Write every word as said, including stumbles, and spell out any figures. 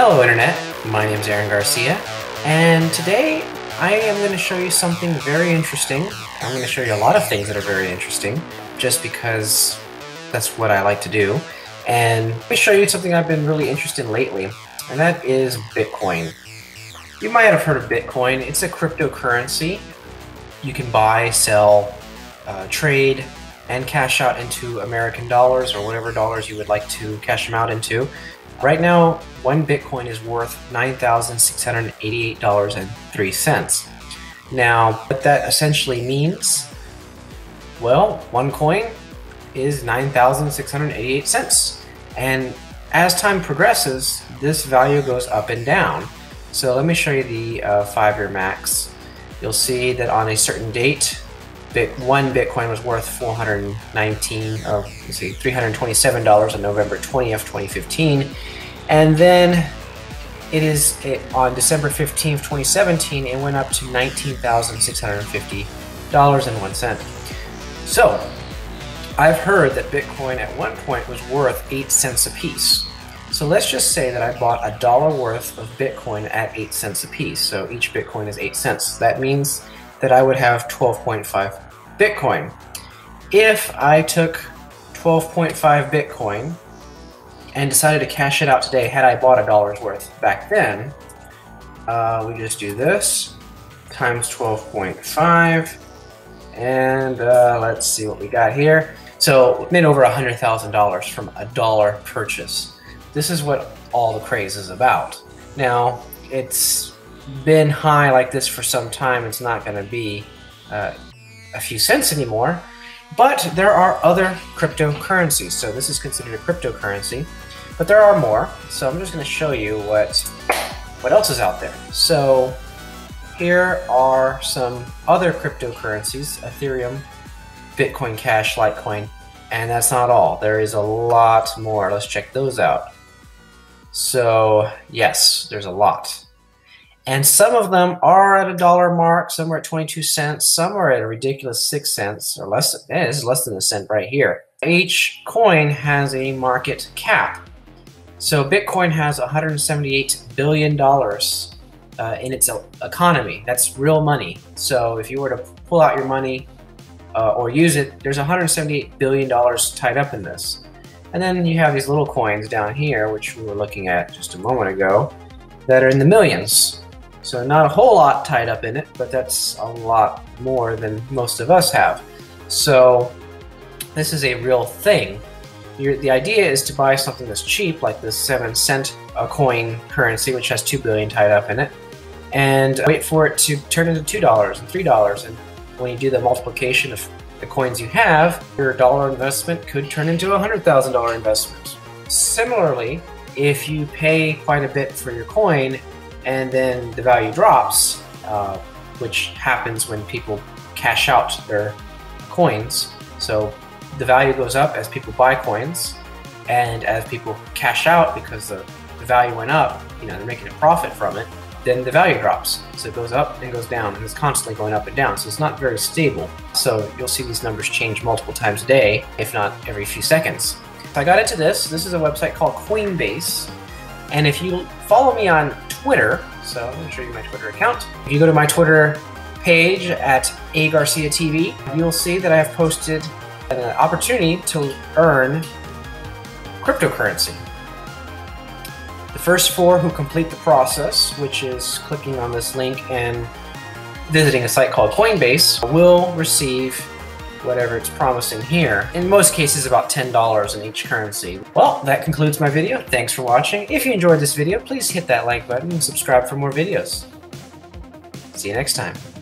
Hello Internet, my name is Aaron Garcia, and today I am going to show you something very interesting. I'm going to show you a lot of things that are very interesting, just because that's what I like to do. And let me show you something I've been really interested in lately, and that is Bitcoin. You might have heard of Bitcoin. It's a cryptocurrency. You can buy, sell, uh, trade, and cash out into American dollars or whatever dollars you would like to cash them out into. Right now, one Bitcoin is worth nine thousand six hundred eighty-eight dollars and three cents. Now, what that essentially means, well, one coin is nine thousand six hundred eighty-eight cents. And as time progresses, this value goes up and down. So let me show you the uh, five-year max. You'll see that on a certain date, Bit one Bitcoin was worth four hundred nineteen, or let's see, three hundred twenty-seven dollars on November twentieth, twenty fifteen, and then it is it, on December fifteenth, twenty seventeen, it went up to nineteen thousand six hundred fifty dollars and one cent. So I've heard that Bitcoin at one point was worth eight cents a piece. So let's just say that I bought a dollar worth of Bitcoin at eight cents a piece. So each Bitcoin is eight cents. That means that I would have twelve point five Bitcoin. If I took twelve point five Bitcoin and decided to cash it out today, had I bought a dollar's worth back then, uh, we just do this times twelve point five, and uh, let's see what we got here. So we made over one hundred thousand dollars from a dollar purchase. This is what all the craze is about. Now, it's been high like this for some time. It's not going to be uh, a few cents anymore, but there are other cryptocurrencies. So this is considered a cryptocurrency, but there are more. So I'm just going to show you what what else is out there. So here are some other cryptocurrencies: Ethereum, Bitcoin Cash, Litecoin, and that's not all. There is a lot more. Let's check those out. So yes, there's a lot. And some of them are at a dollar mark, some are at twenty-two cents, some are at a ridiculous six cents or less. Eh, this is less than a cent right here. Each coin has a market cap. So Bitcoin has one hundred seventy-eight billion dollars uh, in its economy. That's real money. So if you were to pull out your money uh, or use it, there's one hundred seventy-eight billion dollars tied up in this. And then you have these little coins down here, which we were looking at just a moment ago, that are in the millions. So not a whole lot tied up in it, but that's a lot more than most of us have. So this is a real thing. You're, the idea is to buy something that's cheap, like this seven cent a coin currency, which has two billion tied up in it, and wait for it to turn into two dollars and three dollars. And when you do the multiplication of the coins you have, your dollar investment could turn into a hundred thousand dollar investment. Similarly, if you pay quite a bit for your coin, and then the value drops, uh, which happens when people cash out their coins. So the value goes up as people buy coins, and as people cash out because the, the value went up, you know, they're making a profit from it, then the value drops. So it goes up and goes down, and it's constantly going up and down. So it's not very stable. So you'll see these numbers change multiple times a day, if not every few seconds. So I got into this. This is a website called Coinbase. And if you follow me on Twitter, so I'm going to show you my Twitter account. If you go to my Twitter page at agarciatv, you'll see that I have posted an opportunity to earn cryptocurrency. The first four who complete the process, which is clicking on this link and visiting a site called Coinbase, will receive whatever it's promising here. In most cases, about ten dollars in each currency. Well, that concludes my video. Thanks for watching. If you enjoyed this video, please hit that like button and subscribe for more videos. See you next time.